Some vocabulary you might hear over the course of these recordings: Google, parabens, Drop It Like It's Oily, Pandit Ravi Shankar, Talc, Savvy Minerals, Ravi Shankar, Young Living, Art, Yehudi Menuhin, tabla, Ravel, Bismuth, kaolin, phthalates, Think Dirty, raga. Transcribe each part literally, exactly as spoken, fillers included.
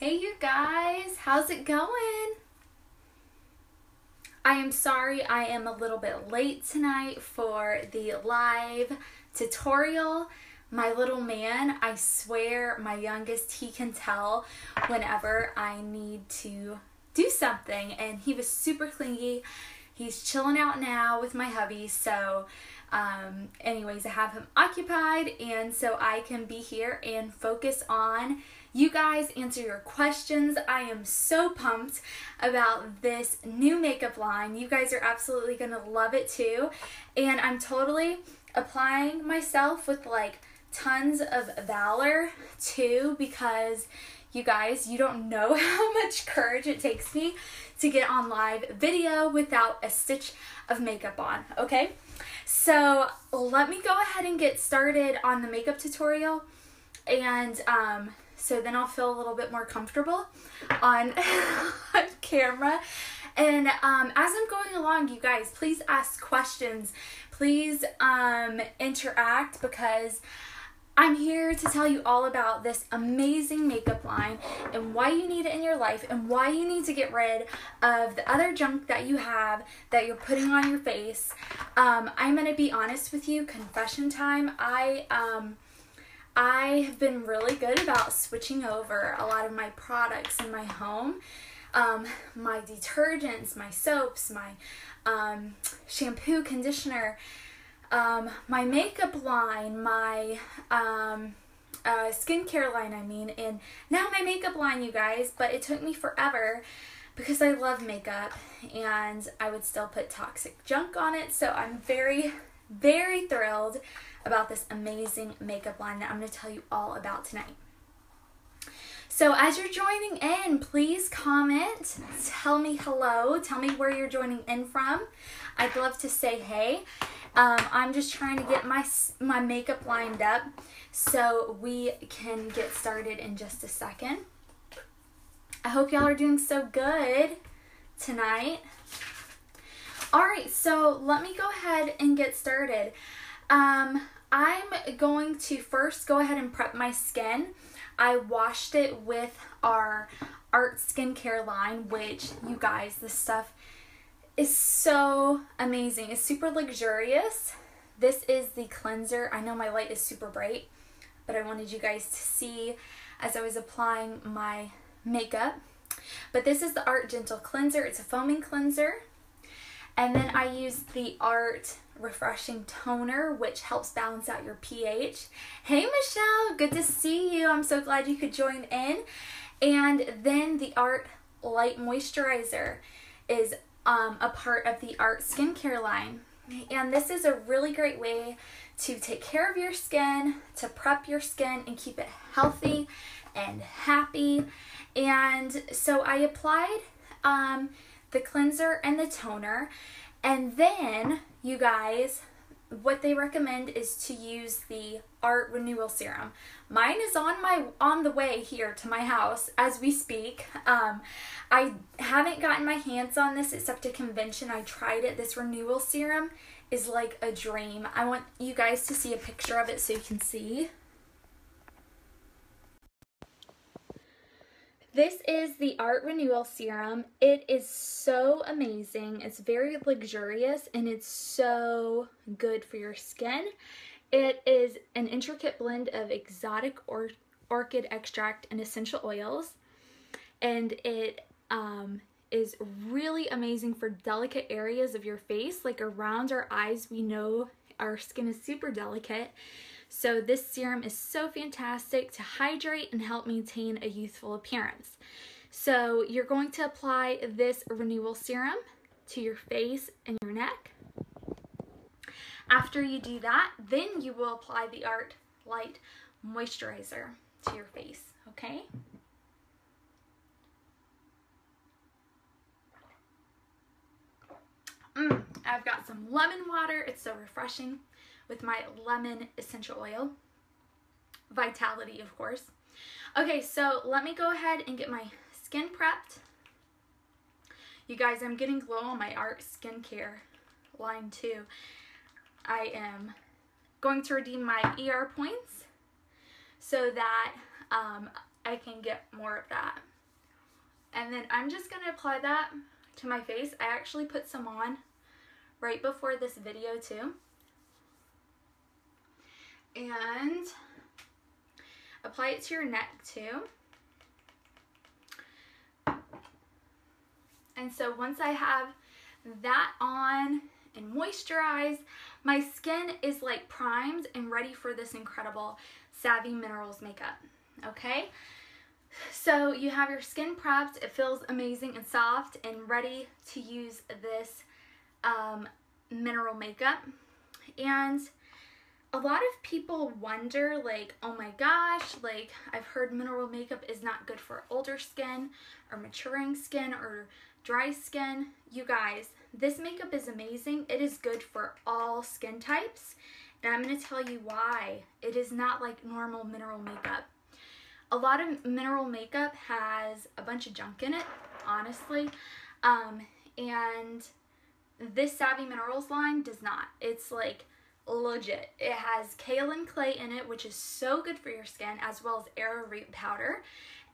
Hey you guys, how's it going? I am sorry I am a little bit late tonight for the live tutorial. My little man, I swear, my youngest, he can tell whenever I need to do something, and he was super clingy. He's chilling out now with my hubby, so um, anyways, I have him occupied, and so I can be here and focus on you guys, answer your questions. I am so pumped about this new makeup line. You guys are absolutely gonna love it too, and I'm totally applying myself with like tons of valor too, because you guys, you don't know how much courage it takes me to get on live video without a stitch of makeup on, okay? So let me go ahead and get started on the makeup tutorial, and um, so then I'll feel a little bit more comfortable on, on camera. And um, as I'm going along, you guys, please ask questions. Please um, interact, because I'm here to tell you all about this amazing makeup line and why you need it in your life and why you need to get rid of the other junk that you have that you're putting on your face. Um, I'm gonna be honest with you, confession time. I, um, I have been really good about switching over a lot of my products in my home. Um, my detergents, my soaps, my um, shampoo, conditioner, Um, my makeup line, my um, uh, skincare line, I mean, and now my makeup line, you guys, but it took me forever because I love makeup and I would still put toxic junk on it. So I'm very, very thrilled about this amazing makeup line that I'm going to tell you all about tonight. So as you're joining in, please comment, tell me hello, tell me where you're joining in from. I'd love to say hey. Um, I'm just trying to get my, my makeup lined up so we can get started in just a second. I hope y'all are doing so good tonight. All right, so let me go ahead and get started. Um, I'm going to first go ahead and prep my skin. I washed it with our Art skincare line, which, you guys, this stuff is so amazing. It's super luxurious. This is the cleanser. I know my light is super bright, but I wanted you guys to see as I was applying my makeup. But this is the Art Gentle Cleanser. It's a foaming cleanser. And then I used the Art Refreshing Toner, which helps balance out your pH. Hey, Michelle, good to see you. I'm so glad you could join in. And then the Art Light Moisturizer is Um, a part of the Art skincare line, and this is a really great way to take care of your skin, to prep your skin and keep it healthy and happy. And so I applied um, the cleanser and the toner, and then you guys, what they recommend is to use the Art Renewal Serum. Mine is on my on the way here to my house as we speak. Um, I haven't gotten my hands on this except a convention. I tried it. This Renewal Serum is like a dream. I want you guys to see a picture of it so you can see. This is the Art Renewal Serum. It is so amazing. It's very luxurious and it's so good for your skin. It is an intricate blend of exotic or orchid extract and essential oils. And it um, is really amazing for delicate areas of your face, like around our eyes. We know our skin is super delicate. So this serum is so fantastic to hydrate and help maintain a youthful appearance. So you're going to apply this Renewal Serum to your face and your neck. After you do that, then you will apply the Art Light Moisturizer to your face, okay? Mm, I've got some lemon water, it's so refreshing, with my lemon essential oil, Vitality, of course. Okay, so let me go ahead and get my skin prepped. You guys, I'm getting glow on my Art skincare line too. I am going to redeem my E R points so that um, I can get more of that. And then I'm just going to apply that to my face. I actually put some on right before this video too. And apply it to your neck too. And so once I have that on and moisturized, my skin is like primed and ready for this incredible Savvy Minerals makeup, okay? So you have your skin prepped. It feels amazing and soft and ready to use this um, mineral makeup. And a lot of people wonder, like, oh my gosh, like, I've heard mineral makeup is not good for older skin or maturing skin or dry skin. You guys, this makeup is amazing. It is good for all skin types, and I'm going to tell you why. It is not like normal mineral makeup. A lot of mineral makeup has a bunch of junk in it, honestly, um, and this Savvy Minerals line does not. It's like legit. It has kaolin clay in it, which is so good for your skin, as well as arrowroot powder,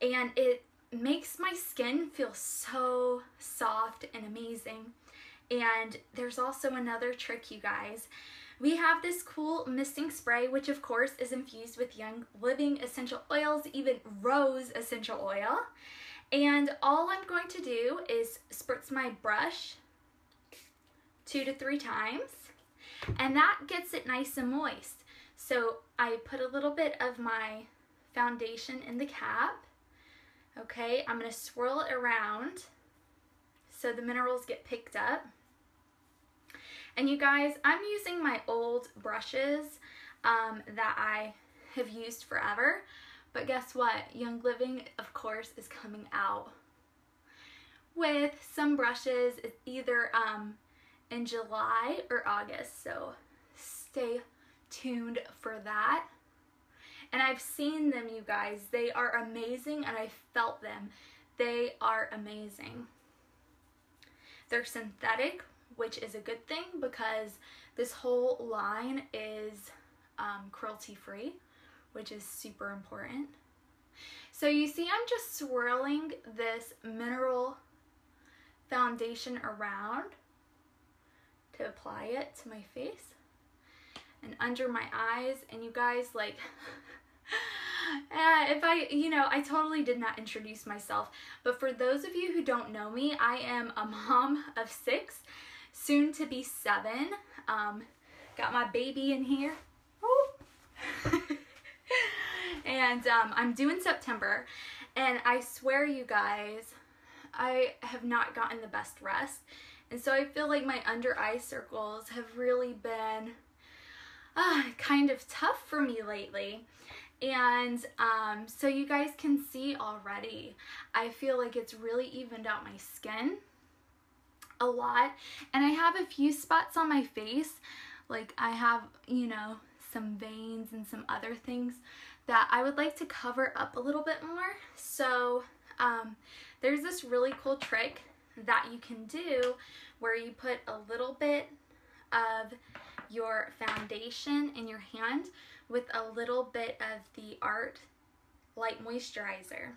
and it makes my skin feel so soft and amazing. And there's also another trick, you guys. We have this cool misting spray, which of course is infused with Young Living essential oils, even rose essential oil. And all I'm going to do is spritz my brush two to three times, and that gets it nice and moist. So I put a little bit of my foundation in the cap. Okay, I'm going to swirl it around so the minerals get picked up. And you guys, I'm using my old brushes um, that I have used forever. But guess what? Young Living, of course, is coming out with some brushes. It's either um, in July or August. So stay tuned for that. And I've seen them, you guys. They are amazing, and I felt them. They are amazing. They're synthetic, which is a good thing because this whole line is um, cruelty-free, which is super important. So you see I'm just swirling this mineral foundation around to apply it to my face and under my eyes. And you guys, like, uh, if I, you know, I totally did not introduce myself, but for those of you who don't know me, I am a mom of six, soon to be seven. Um, got my baby in here. And um, I'm due in September, and I swear, you guys, I have not gotten the best rest. And so I feel like my under eye circles have really been Uh, kind of tough for me lately. And um, so you guys can see already, I feel like it's really evened out my skin a lot. And I have a few spots on my face. Like, I have, you know, some veins and some other things that I would like to cover up a little bit more. So um, there's this really cool trick that you can do where you put a little bit of your foundation in your hand with a little bit of the Art light moisturizer.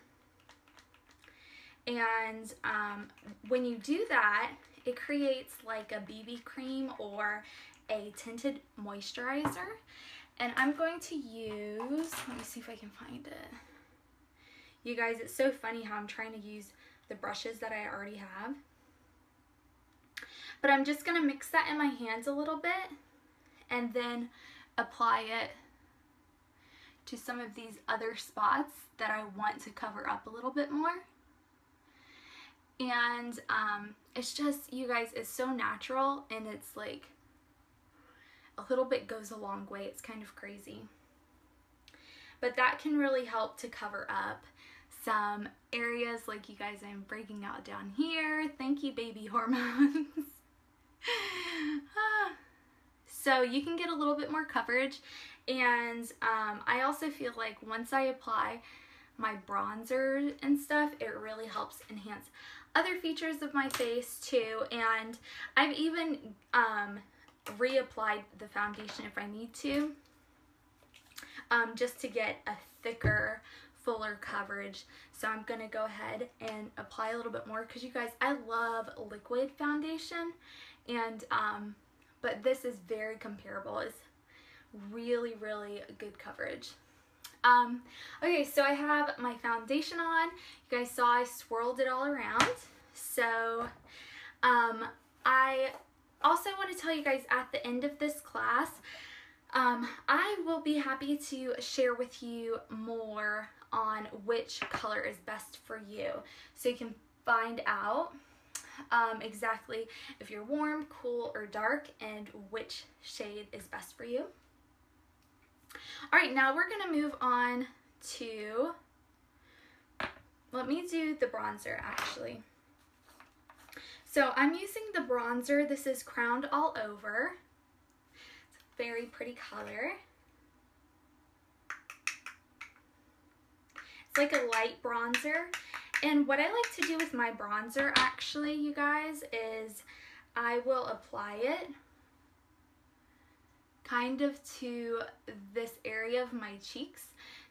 And um, when you do that, it creates like a B B cream or a tinted moisturizer. And I'm going to use, let me see if I can find it. You guys, it's so funny how I'm trying to use the brushes that I already have. But I'm just going to mix that in my hands a little bit and then apply it to some of these other spots that I want to cover up a little bit more. And um, it's just, you guys, it's so natural, and it's like a little bit goes a long way. It's kind of crazy. But that can really help to cover up some areas, like, you guys, I'm breaking out down here. Thank you, baby hormones. So you can get a little bit more coverage. And um, I also feel like once I apply my bronzer and stuff, it really helps enhance other features of my face too. And I've even um, reapplied the foundation if I need to, um, just to get a thicker fuller coverage. So I'm gonna go ahead and apply a little bit more, because you guys, I love liquid foundation, and um, but this is very comparable. It's really, really good coverage. Um, okay, so I have my foundation on. You guys saw I swirled it all around. So um, I also want to tell you guys, at the end of this class, um, I will be happy to share with you more on which color is best for you, so you can find out um, exactly if you're warm, cool, or dark, and which shade is best for you. All right, now we're going to move on to, let me do the bronzer actually. So I'm using the bronzer. This is Crowned All Over. It's a very pretty color. It's like a light bronzer. And what I like to do with my bronzer actually, you guys, is I will apply it kind of to this area of my cheeks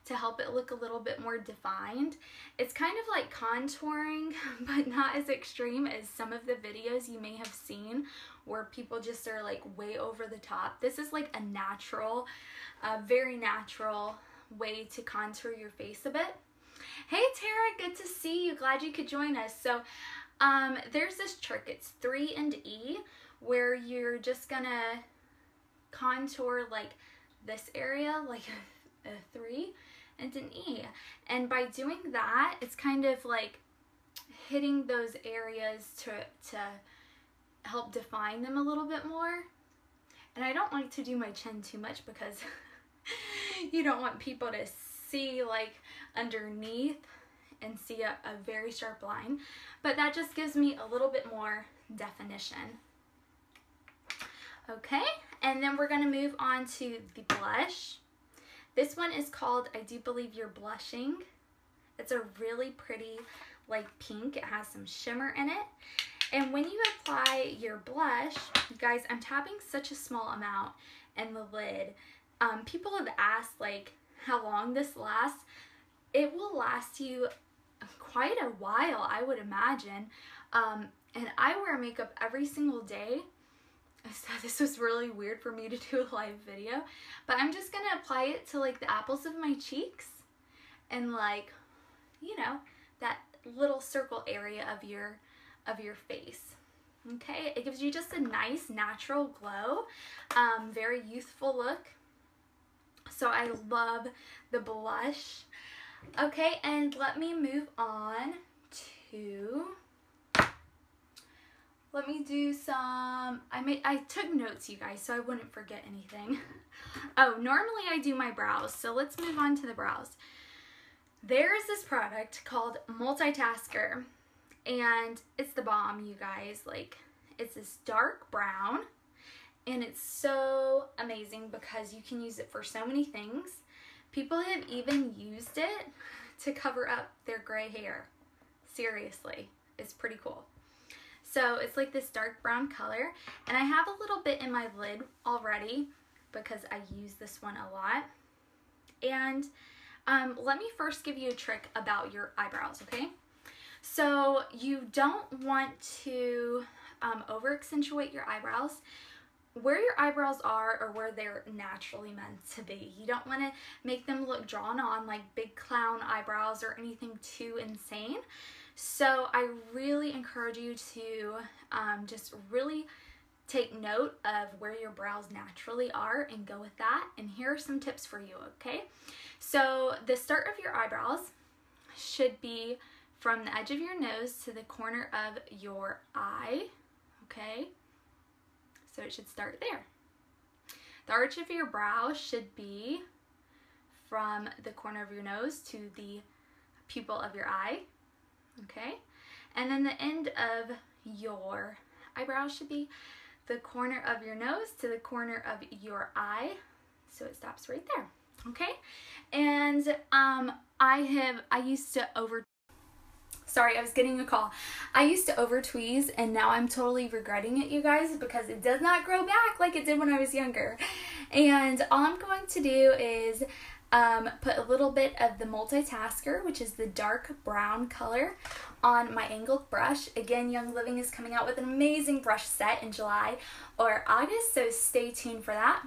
to help it look a little bit more defined. It's kind of like contouring, but not as extreme as some of the videos you may have seen where people just are like way over the top. This is like a natural, a very natural way to contour your face a bit. Hey Tara, good to see you. Glad you could join us. So um, there's this trick, it's three and E, where you're just gonna contour like this area, like a, a three and an E, and by doing that, it's kind of like hitting those areas to to help define them a little bit more. And I don't like to do my chin too much because you don't want people to see like underneath and see a, a very sharp line, but that just gives me a little bit more definition. Okay, and then we're going to move on to the blush. This one is called I Do Believe You're Blushing. It's a really pretty like pink. It has some shimmer in it. And when you apply your blush, you guys, I'm tapping such a small amount in the lid. Um, people have asked like how long this lasts. It will last you quite a while, I would imagine. Um, and I wear makeup every single day. So this was really weird for me to do a live video, but I'm just going to apply it to like the apples of my cheeks and like, you know, that little circle area of your, of your face. Okay. It gives you just a nice natural glow, um, very youthful look. So I love the blush. Okay. And let me move on to, let me do some, I made, I took notes, you guys, so I wouldn't forget anything. Oh, normally I do my brows, so let's move on to the brows. There is this product called Multitasker, and it's the bomb, you guys. Like, it's this dark brown, and it's so amazing because you can use it for so many things. People have even used it to cover up their gray hair. Seriously, it's pretty cool. So it's like this dark brown color, and I have a little bit in my lid already because I use this one a lot. And um, let me first give you a trick about your eyebrows, okay? So you don't want to um, over accentuate your eyebrows. Where your eyebrows are, or where they're naturally meant to be. You don't want to make them look drawn on like big clown eyebrows or anything too insane. So I really encourage you to um, just really take note of where your brows naturally are and go with that. And here are some tips for you, okay? So the start of your eyebrows should be from the edge of your nose to the corner of your eye, okay? So it should start there. The arch of your brow should be from the corner of your nose to the pupil of your eye. Okay, and then the end of your eyebrow should be the corner of your nose to the corner of your eye, so it stops right there. Okay, and um, I have I used to over sorry I was getting a call I used to over tweeze, and now I'm totally regretting it, you guys, because it does not grow back like it did when I was younger. And all I'm going to do is Um, put a little bit of the Multitasker, which is the dark brown color, on my angled brush. Again, Young Living is coming out with an amazing brush set in July or August, so stay tuned for that.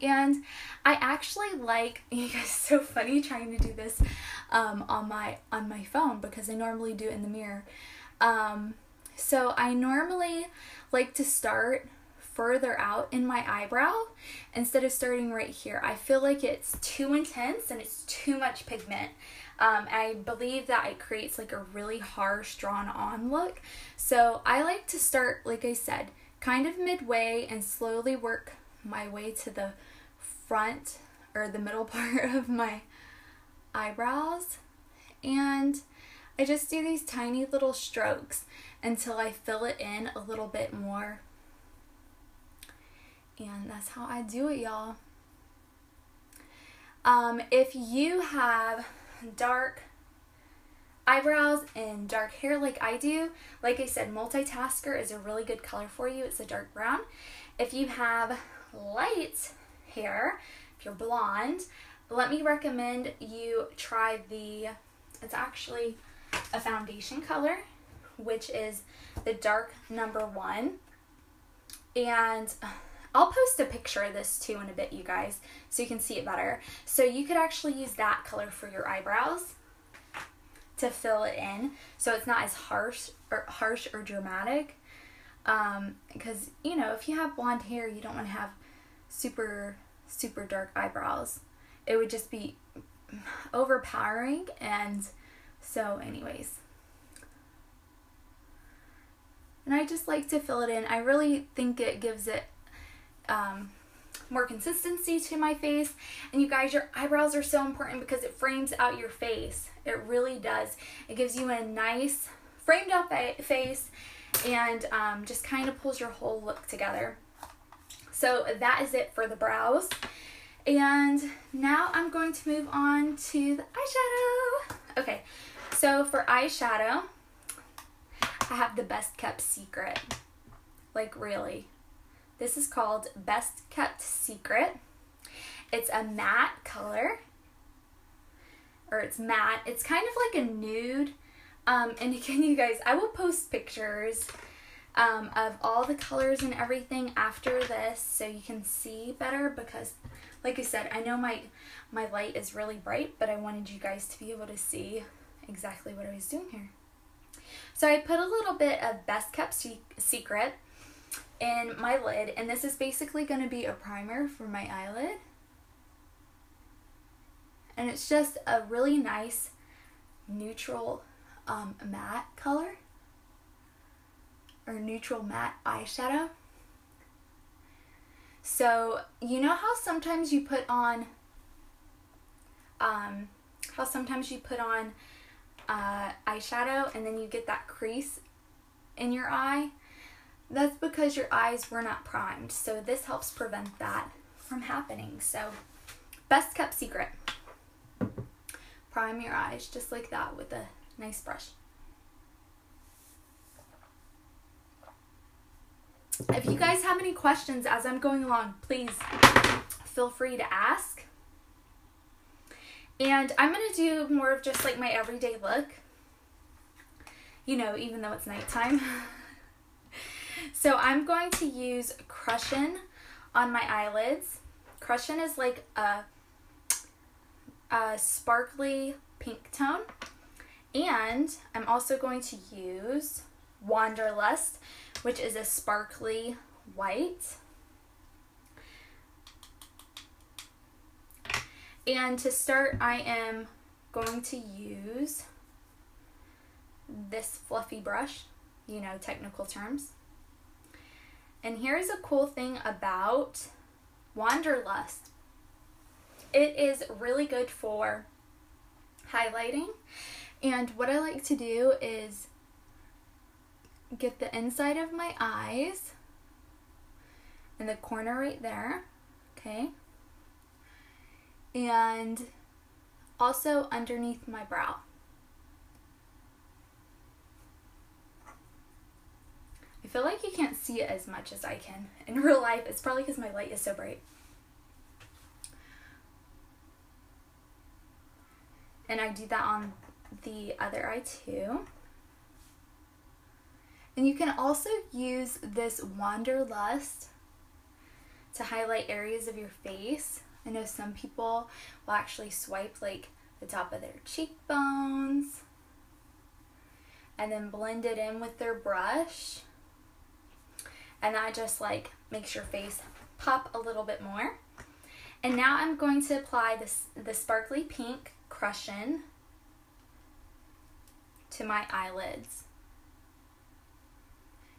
And I actually like, you guys, so funny trying to do this um, on my on my phone because I normally do it in the mirror. Um, so I normally like to start further out in my eyebrow instead of starting right here. I feel like it's too intense and it's too much pigment. Um, I believe that it creates like a really harsh, drawn-on look. So I like to start, like I said, kind of midway and slowly work my way to the front or the middle part of my eyebrows, and I just do these tiny little strokes until I fill it in a little bit more, and that's how I do it, y'all. Um, if you have dark eyebrows and dark hair like I do, like I said, Multitasker is a really good color for you. It's a dark brown. If you have light hair, if you're blonde, let me recommend you try the, it's actually a foundation color, which is the dark number one. And I'll post a picture of this too in a bit, you guys, so you can see it better. So you could actually use that color for your eyebrows to fill it in, so it's not as harsh or harsh or dramatic. Um, because, you know, if you have blonde hair, you don't want to have super, super dark eyebrows. It would just be overpowering. And so anyways, and I just like to fill it in. I really think it gives it, um, more consistency to my face. And you guys, your eyebrows are so important because it frames out your face. It really does. It gives you a nice framed out fa- face. And um, just kind of pulls your whole look together. So that is it for the brows. And now I'm going to move on to the eyeshadow. Okay, so for eyeshadow, I have the best kept secret. Like, really. This is called Best Kept Secret. It's a matte color. Or it's matte. It's kind of like a nude. Um, and again, you guys, I will post pictures um, of all the colors and everything after this so you can see better because, like I said, I know my, my light is really bright, but I wanted you guys to be able to see exactly what I was doing here. So I put a little bit of Best Kept Secret in my lid, and this is basically going to be a primer for my eyelid. And it's just a really nice, neutral Um, matte color or neutral matte eyeshadow. So you know how sometimes you put on um, how sometimes you put on uh, eyeshadow and then you get that crease in your eye? That's because your eyes were not primed, so this helps prevent that from happening. So Best Kept Secret, prime your eyes just like that with a nice brush. If you guys have any questions as I'm going along, please feel free to ask. And I'm going to do more of just like my everyday look, you know, even though it's nighttime. So I'm going to use Crushin' on my eyelids. Crushin' is like a, a sparkly pink tone. And I'm also going to use Wanderlust, which is a sparkly white. And to start, I am going to use this fluffy brush, you know, technical terms. And here's a cool thing about Wanderlust. It is really good for highlighting. And what I like to do is get the inside of my eyes in the corner right there, okay? And also underneath my brow. I feel like you can't see it as much as I can in real life. It's probably because my light is so bright. and I do that on the other eye too. And you can also use this Wanderlust to highlight areas of your face. I know some people will actually swipe like the top of their cheekbones and then blend it in with their brush. And that just like makes your face pop a little bit more. And now I'm going to apply this the sparkly pink Crush-In to my eyelids.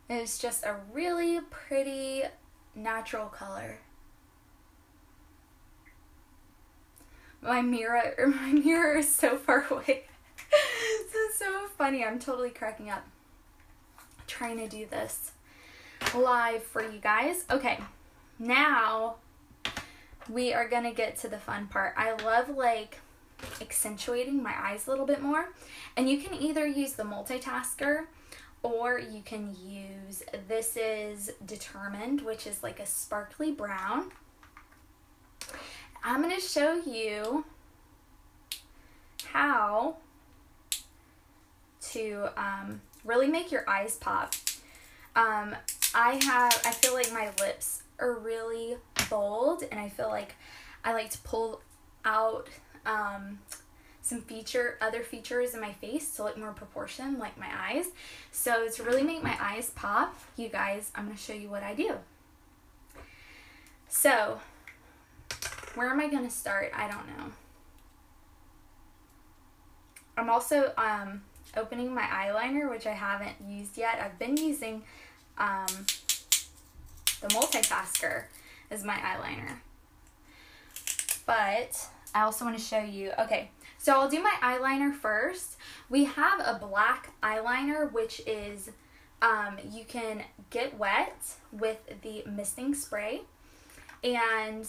And it's just a really pretty natural color. My mirror, or my mirror is so far away. It's so funny. I'm totally cracking up trying to do this live for you guys. Okay, now we are gonna get to the fun part. I love like accentuating my eyes a little bit more, and you can either use the multitasker or you can use, this is Determined, which is like a sparkly brown. I'm gonna show you how to um, really make your eyes pop. Um, I have, I feel like my lips are really bold, and I feel like I like to pull out um, some feature, other features in my face to look more proportioned, like my eyes. So to really make my eyes pop, you guys, I'm gonna show you what I do. So where am I gonna start? I don't know. I'm also um, opening my eyeliner, which I haven't used yet. I've been using um, the multitasker as my eyeliner, but I also want to show you. Okay, so I'll do my eyeliner first. We have a black eyeliner, which is um, you can get wet with the misting spray and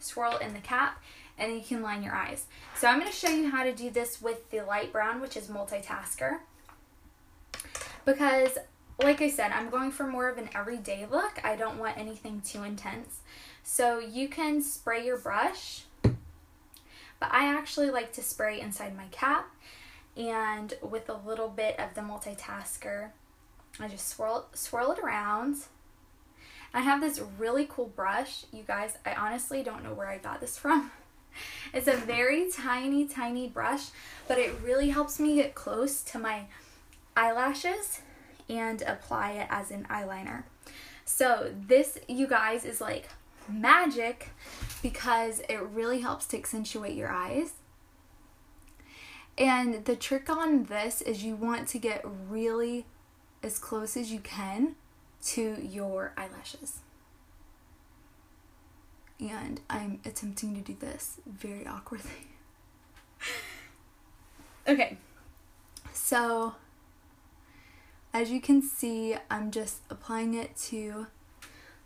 swirl in the cap, and you can line your eyes. So I'm going to show you how to do this with the light brown, which is multitasker, because like I said, I'm going for more of an everyday look. I don't want anything too intense. So you can spray your brush, but I actually like to spray inside my cap, and with a little bit of the multitasker, I just swirl, swirl it around. I have this really cool brush, you guys. I honestly don't know where I got this from. It's a very tiny, tiny brush, but it really helps me get close to my eyelashes and apply it as an eyeliner. So this, you guys, is like magic because it really helps to accentuate your eyes. And the trick on this is you want to get really as close as you can to your eyelashes. And I'm attempting to do this very awkwardly. Okay, so as you can see, I'm just applying it to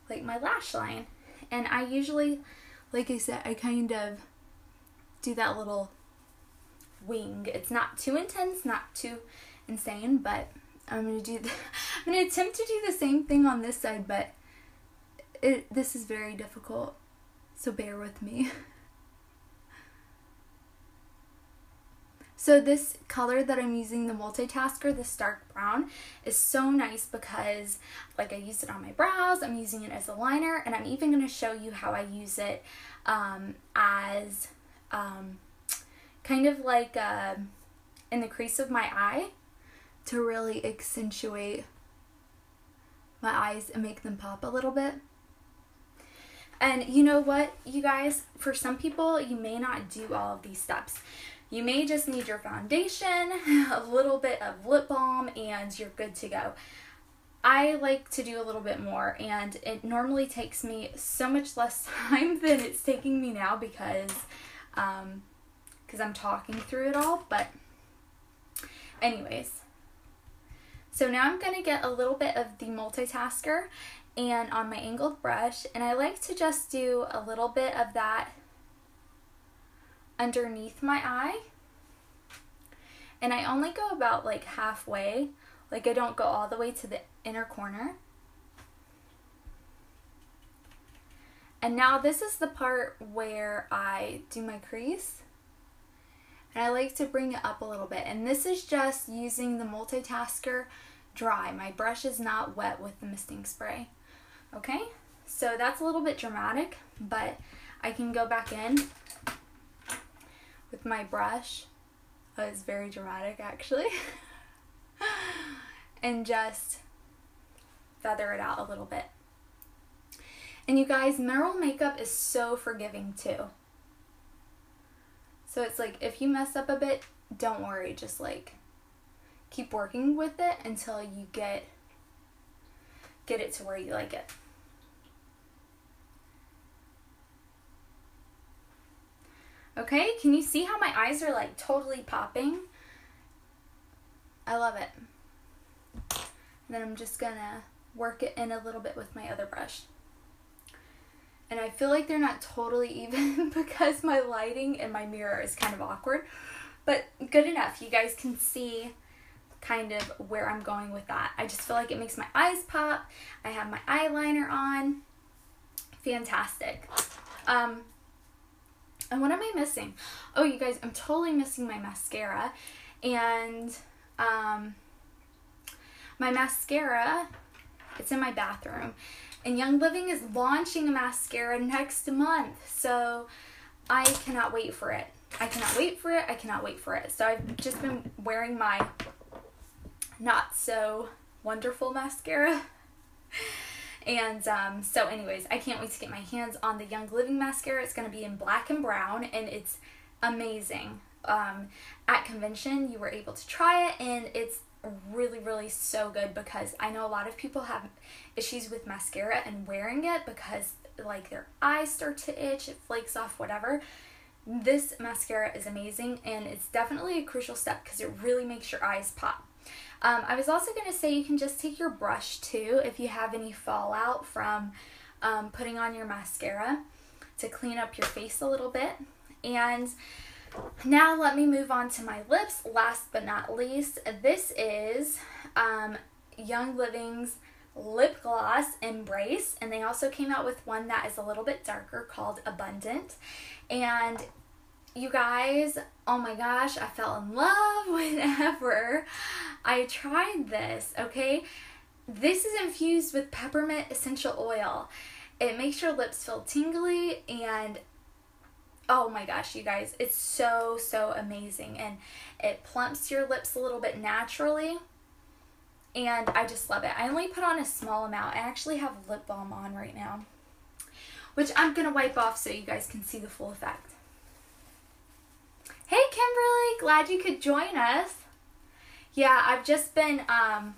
like my lash line, and I usually, like I said, I kind of do that little wing. It's not too intense, not too insane, but I'm gonna do the, I'm gonna attempt to do the same thing on this side, but it this is very difficult, so bear with me. So this color that I'm using, the multitasker, this dark brown, is so nice because like I used it on my brows, I'm using it as a liner, and I'm even gonna show you how I use it um, as um, kind of like uh, in the crease of my eye, to really accentuate my eyes and make them pop a little bit. And you know what, you guys, for some people, you may not do all of these steps. You may just need your foundation, a little bit of lip balm, and you're good to go. I like to do a little bit more, and it normally takes me so much less time than it's taking me now because um, because I'm talking through it all, but anyways. So now I'm going to get a little bit of the multitasker and on my angled brush, and I like to just do a little bit of that underneath my eye, and I only go about like halfway, like I don't go all the way to the inner corner. And now this is the part where I do my crease, and I like to bring it up a little bit. And this is just using the multitasker dry. My brush is not wet with the misting spray. Okay, so that's a little bit dramatic, but I can go back in with my brush. Oh, it's very dramatic actually. And just feather it out a little bit. And you guys, mineral makeup is so forgiving too. So it's like, if you mess up a bit, don't worry, just like keep working with it until you get get it to where you like it. Okay, can you see how my eyes are like totally popping? I love it. And then I'm just gonna work it in a little bit with my other brush. And I feel like they're not totally even because my lighting and my mirror is kind of awkward, but good enough. You guys can see kind of where I'm going with that. I just feel like it makes my eyes pop. I have my eyeliner on. Fantastic. Um, and what am I missing? Oh, you guys, I'm totally missing my mascara. And um, my mascara, it's in my bathroom. And Young Living is launching a mascara next month, so I cannot wait for it. I cannot wait for it. I cannot wait for it. So I've just been wearing my not so wonderful mascara. And um, so anyways, I can't wait to get my hands on the Young Living mascara. It's going to be in black and brown, and it's amazing. Um, at convention, you were able to try it, and it's really really so good, because I know a lot of people have issues with mascara and wearing it because like their eyes start to itch, it flakes off, whatever. This mascara is amazing, and it's definitely a crucial step because it really makes your eyes pop. um, I was also going to say you can just take your brush too if you have any fallout from um, putting on your mascara to clean up your face a little bit. And now let me move on to my lips. Last but not least, this is um, Young Living's lip gloss Embrace, and they also came out with one that is a little bit darker called Abundant. And you guys, oh my gosh, I fell in love whenever I tried this. Okay, this is infused with peppermint essential oil. It makes your lips feel tingly, and oh my gosh, you guys, it's so, so amazing. And it plumps your lips a little bit naturally. And I just love it. I only put on a small amount. I actually have lip balm on right now, which I'm going to wipe off so you guys can see the full effect. Hey, Kimberly, glad you could join us. Yeah, I've just been, um,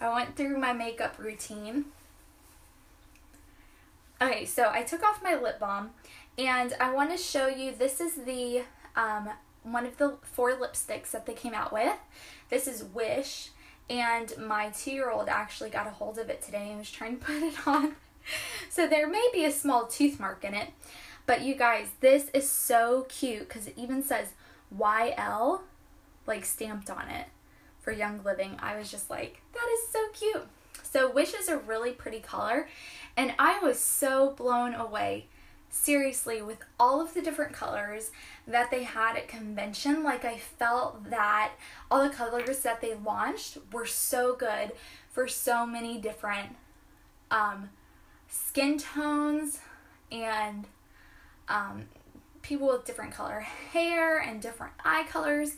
I went through my makeup routine. Okay, so I took off my lip balm. And I want to show you, this is the, um, one of the four lipsticks that they came out with. This is Wish, and my two-year-old actually got a hold of it today and was trying to put it on. So there may be a small tooth mark in it, but you guys, this is so cute because it even says Y L, like stamped on it for Young Living. I was just like, that is so cute. So Wish is a really pretty color, and I was so blown away. Seriously, with all of the different colors that they had at convention, like I felt that all the colors that they launched were so good for so many different um, skin tones and um, people with different color hair and different eye colors.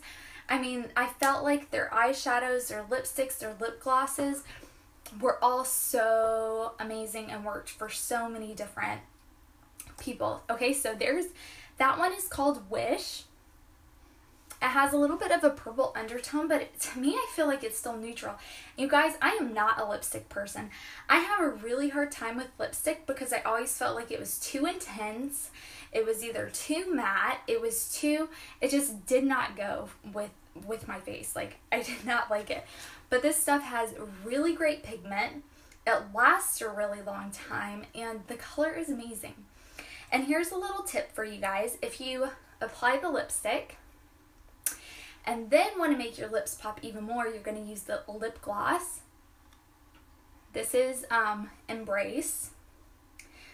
I mean, I felt like their eyeshadows, their lipsticks, their lip glosses were all so amazing and worked for so many different people. Okay, so there's that one is called Wish. It has a little bit of a purple undertone, but it, to me, I feel like it's still neutral. You guys, I am not a lipstick person. I have a really hard time with lipstick because I always felt like it was too intense. It was either too matte. It was too, it just did not go with with my face. Like, I did not like it. But this stuff has really great pigment. It lasts a really long time, and the color is amazing. And here's a little tip for you guys. If you apply the lipstick and then want to make your lips pop even more, you're going to use the lip gloss. This is um, Embrace.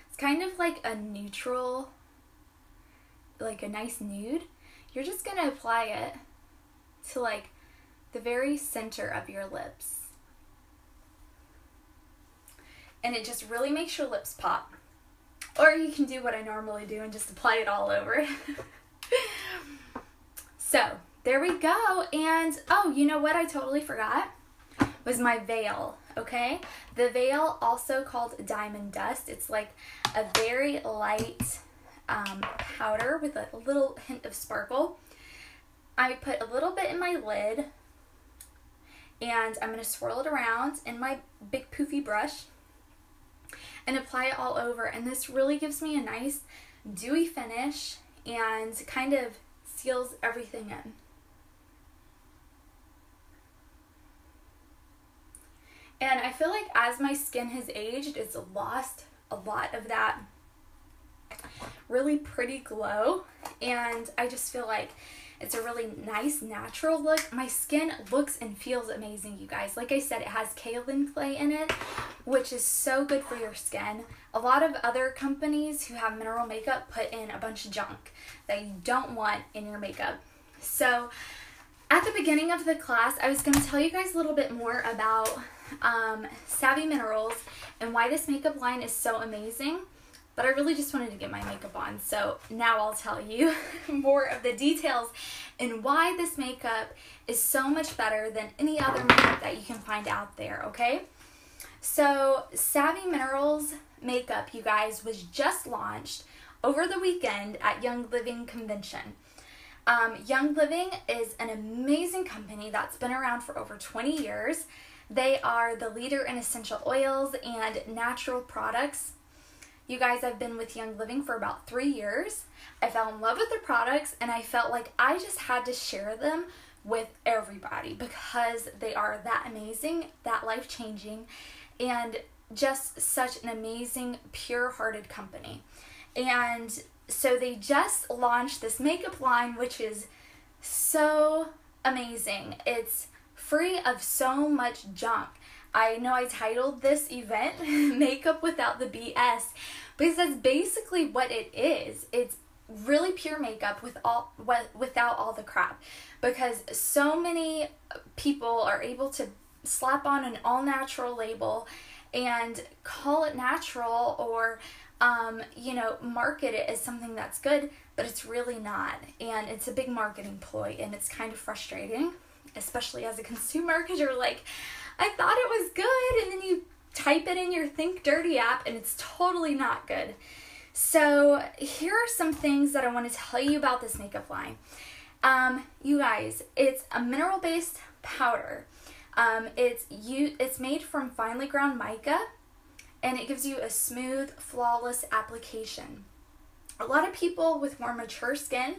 It's kind of like a neutral, like a nice nude. you're just going to apply it to like the very center of your lips. And it just really makes your lips pop. Or you can do what I normally do and just apply it all over. So, there we go. And, oh, you know what I totally forgot? Was my veil, okay? The veil, also called diamond dust. It's like a very light um, powder with a little hint of sparkle. I put a little bit in my lid, and I'm going to swirl it around in my big poofy brush and apply it all over. And this really gives me a nice dewy finish and kind of seals everything in. And I feel like as my skin has aged, it's lost a lot of that really pretty glow. And I just feel like it's a really nice natural look. My skin looks and feels amazing, you guys. Like I said, it has kaolin clay in it, which is so good for your skin. A lot of other companies who have mineral makeup put in a bunch of junk that you don't want in your makeup. So at the beginning of the class, I was going to tell you guys a little bit more about um, Savvy Minerals and why this makeup line is so amazing. But I really just wanted to get my makeup on, so now I'll tell you more of the details and why this makeup is so much better than any other makeup that you can find out there, okay? So, Savvy Minerals makeup, you guys, was just launched over the weekend at Young Living Convention. Um, Young Living is an amazing company that's been around for over twenty years. They are the leader in essential oils and natural products. You guys, I've been with Young Living for about three years. I fell in love with their products, and I felt like I just had to share them with everybody because they are that amazing, that life-changing, and just such an amazing, pure-hearted company. And so they just launched this makeup line, which is so amazing. It's free of so much junk. I know I titled this event Makeup Without the B S because that's basically what it is. It's really pure makeup with all, without all the crap, because so many people are able to slap on an all-natural label and call it natural or, um, you know, market it as something that's good, but it's really not. And it's a big marketing ploy, and it's kind of frustrating, especially as a consumer, because you're like, I thought it was good, and then you type it in your Think Dirty app, and it's totally not good. So here are some things that I want to tell you about this makeup line. Um, you guys, it's a mineral-based powder. Um, it's you. It's made from finely ground mica, and it gives you a smooth, flawless application. A lot of people with more mature skin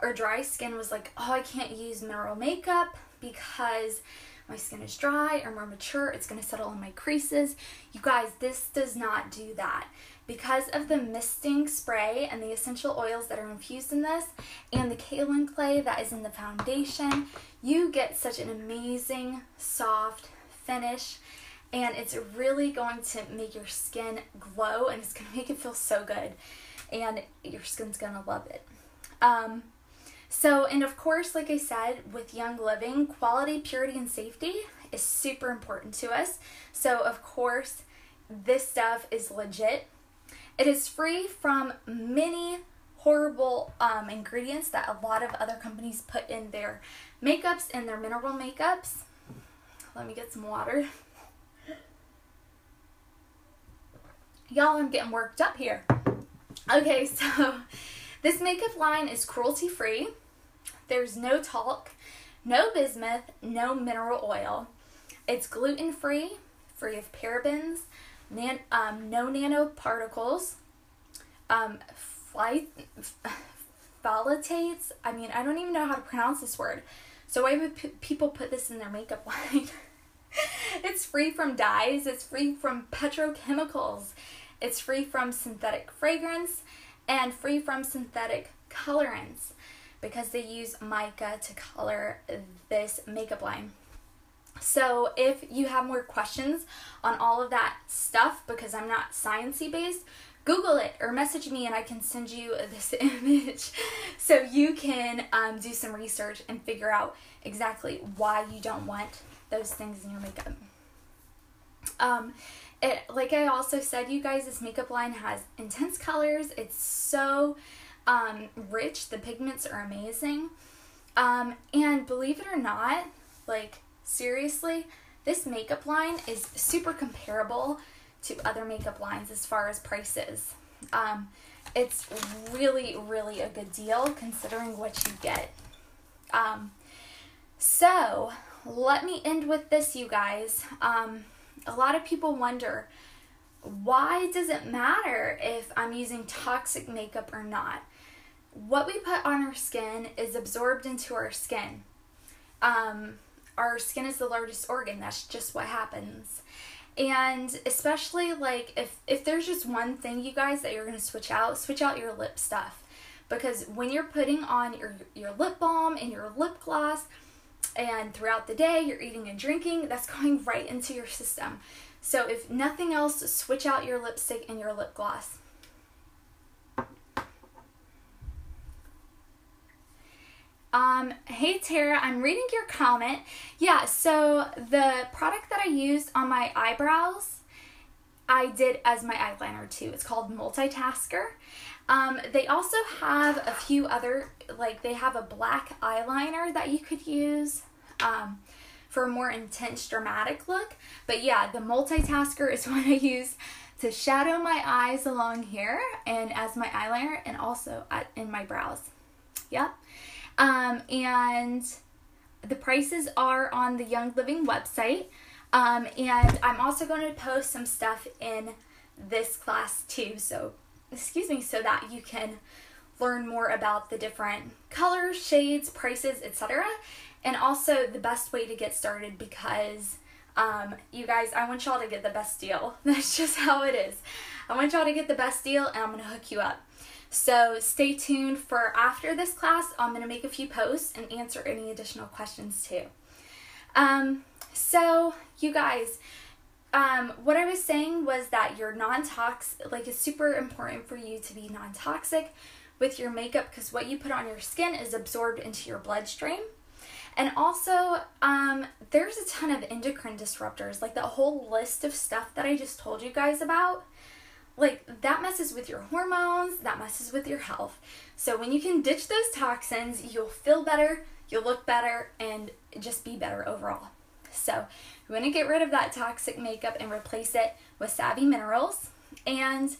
or dry skin was like, oh, I can't use mineral makeup because my skin is dry or more mature, it's going to settle in my creases. You guys, this does not do that. Because of the misting spray and the essential oils that are infused in this and the kaolin clay that is in the foundation, you get such an amazing, soft finish. And it's really going to make your skin glow, and it's going to make it feel so good. And your skin's going to love it. Um... So, and of course, like I said, with Young Living, quality, purity, and safety is super important to us. So, of course, this stuff is legit. It is free from many horrible um, ingredients that a lot of other companies put in their makeups and their mineral makeups. Let me get some water. Y'all, I'm getting worked up here. Okay, so this makeup line is cruelty-free. There's no talc, no bismuth, no mineral oil. It's gluten-free, free of parabens, nan um, no nanoparticles, um, phthalates. I mean, I don't even know how to pronounce this word. So why would p people put this in their makeup line? It's free from dyes. It's free from petrochemicals. It's free from synthetic fragrance, and free from synthetic colorants because they use mica to color this makeup line. So if you have more questions on all of that stuff, because I'm not sciencey based, Google it or message me and I can send you this image So you can um, do some research and figure out exactly why you don't want those things in your makeup. Um, it, like I also said, you guys, this makeup line has intense colors. It's so um, rich. The pigments are amazing. Um, and believe it or not, like seriously, this makeup line is super comparable to other makeup lines as far as prices. Um, it's really, really a good deal considering what you get. Um, so let me end with this, you guys. Um, a lot of people wonder, why does it matter if I'm using toxic makeup or not? What we put on our skin is absorbed into our skin. Um, our skin is the largest organ. That's just what happens. And especially like if, if there's just one thing, you guys, that you're going to switch out, switch out your lip stuff. Because when you're putting on your, your lip balm and your lip gloss and throughout the day you're eating and drinking, that's going right into your system. So if nothing else, switch out your lipstick and your lip gloss. Um, hey Tara, I'm reading your comment. Yeah, so the product that I used on my eyebrows, I did as my eyeliner too. It's called Multitasker. Um, they also have a few other, like they have a black eyeliner that you could use um, for a more intense, dramatic look. But yeah, the Multitasker is what I use to shadow my eyes along here and as my eyeliner and also at, in my brows. Yep. Um, and the prices are on the Young Living website. Um, and I'm also going to post some stuff in this class too. So, excuse me, so that you can learn more about the different colors, shades, prices, et cetera. And also the best way to get started because, um, you guys, I want y'all to get the best deal. That's just how it is. I want y'all to get the best deal and I'm going to hook you up. So stay tuned for after this class. I'm going to make a few posts and answer any additional questions too. Um, so you guys, um, what I was saying was that you're non-toxic, like it's super important for you to be non-toxic with your makeup because what you put on your skin is absorbed into your bloodstream. And also, um, there's a ton of endocrine disruptors, like the whole list of stuff that I just told you guys about. Like, that messes with your hormones, that messes with your health. So when you can ditch those toxins, you'll feel better, you'll look better, and just be better overall. So you want to get rid of that toxic makeup and replace it with Savvy Minerals. And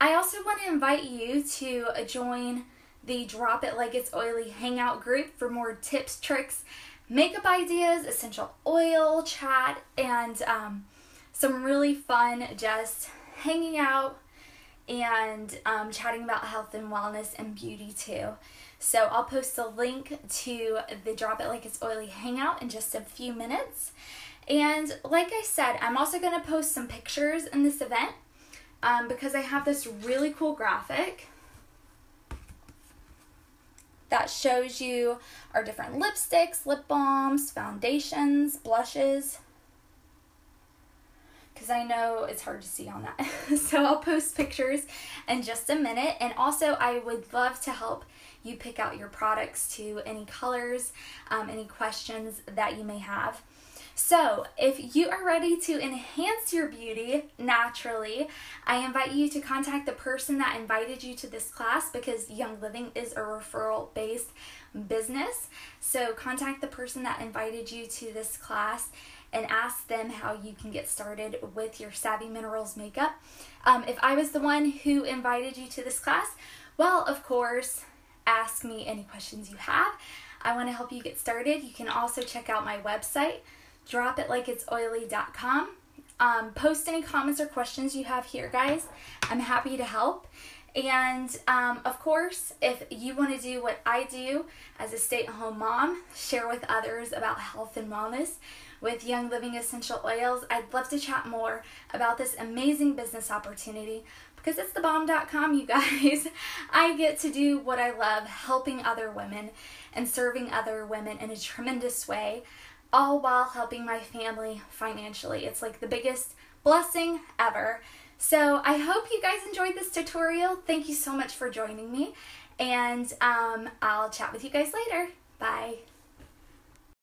I also want to invite you to join the Drop It Like It's Oily hangout group for more tips, tricks, makeup ideas, essential oil chat, and um, some really fun just hanging out and um, chatting about health and wellness and beauty too. So I'll post a link to the Drop It Like It's Oily hangout in just a few minutes. And like I said, I'm also going to post some pictures in this event um, because I have this really cool graphic that shows you our different lipsticks, lip balms, foundations, blushes, because I know it's hard to see on that. So I'll post pictures in just a minute. And also I would love to help you pick out your products too, any colors, um, any questions that you may have. So if you are ready to enhance your beauty naturally, I invite you to contact the person that invited you to this class because Young Living is a referral-based business. So contact the person that invited you to this class and ask them how you can get started with your Savvy Minerals makeup. Um, if I was the one who invited you to this class, well, of course, ask me any questions you have. I want to help you get started. You can also check out my website, drop it like it's oily dot com. Um, post any comments or questions you have here, guys. I'm happy to help. And um, of course, if you want to do what I do as a stay-at-home mom, share with others about health and wellness with Young Living Essential Oils, I'd love to chat more about this amazing business opportunity because it's the bomb dot com, you guys. I get to do what I love, helping other women and serving other women in a tremendous way, all while helping my family financially. It's like the biggest blessing ever. So I hope you guys enjoyed this tutorial. Thank you so much for joining me, and um, I'll chat with you guys later. Bye.